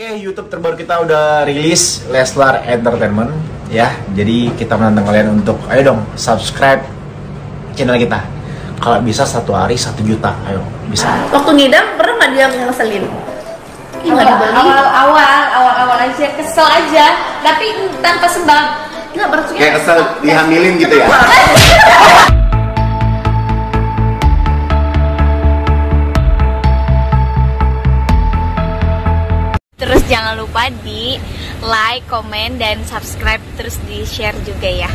Oke, YouTube terbaru kita udah rilis, Leslar Entertainment ya. Jadi kita menantang kalian untuk ayo dong subscribe channel kita. Kalau bisa satu hari 1 juta, ayo bisa. Waktu ngidam pernah nggak dia ngeselin? Awal-awal aja kesel aja, tapi tanpa sebab. Nggak berarti kayak kesel dihamilin gitu ya. Terus jangan lupa di like, komen, dan subscribe, terus di share juga ya.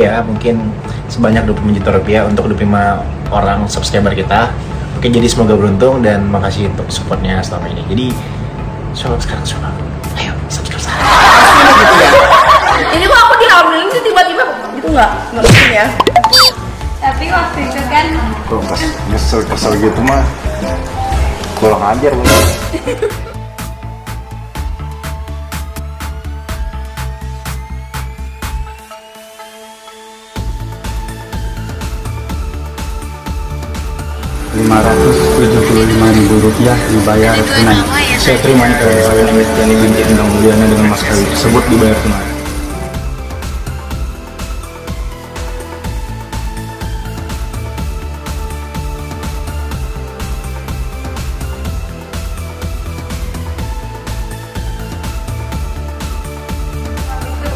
Iya, mungkin sebanyak 20 juta rupiah untuk 25 orang subscriber kita. Oke, jadi semoga beruntung dan makasih untuk supportnya selama ini. Jadi sekarang, ayo subscribe sekarang. Gitu ya. Ini kok aku dihamilin sih tiba-tiba gitu nggak mungkin ya. Tapi waktu itu kan kok pas nyesel gitu mah kurang ajar bener. Rp575.000 dibayar tunai. Saya terima kawin amit yang diminta Undang Muliana dengan Mas Kawi tersebut dibayar tunai.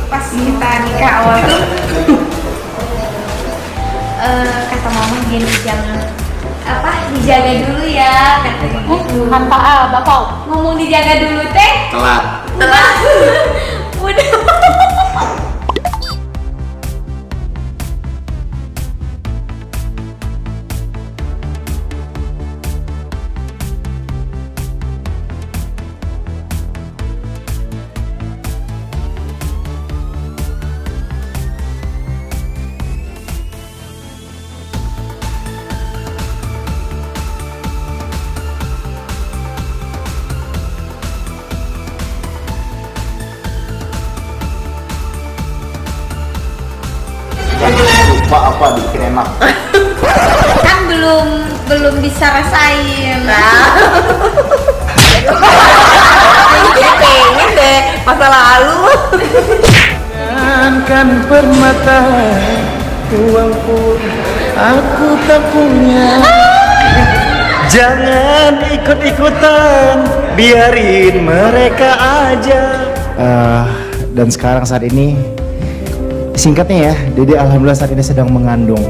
Pas kita nikah awal tuh kata mama gini, jangan dijaga dulu ya, kata bapak ngomong dijaga dulu teh telat udah. Apa bikin enak kan belum bisa rasain nah. Pengen deh masa lalu jangankan permata uang pun aku tak punya. Jangan ikut-ikutan, biarin mereka aja. Dan sekarang saat ini singkatnya ya, Dede alhamdulillah saat ini sedang mengandung.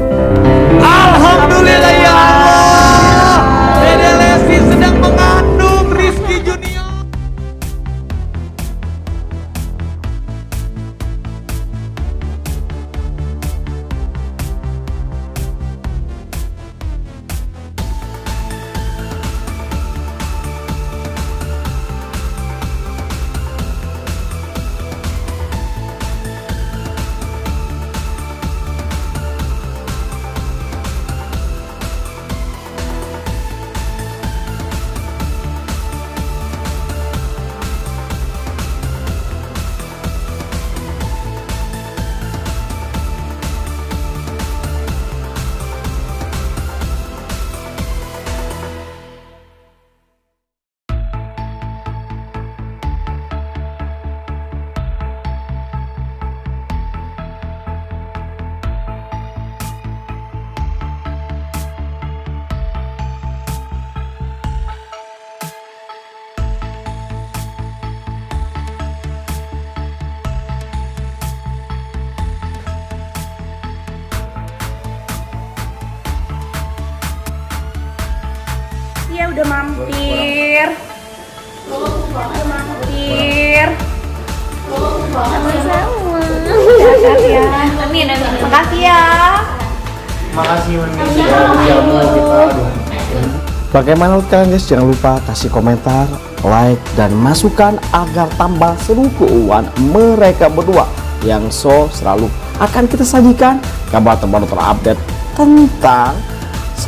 Alhamdulillah ya, Dede Lesti sedang mengandung Rizky Junior. Iya udah mampir. Sama-sama. Amin. Makasih ya. Makasih Bagaimana kalian guys? Jangan lupa kasih komentar, like, dan masukan agar tambah seru keuangan mereka berdua yang selalu akan kita sajikan kabar terbaru terupdate tentang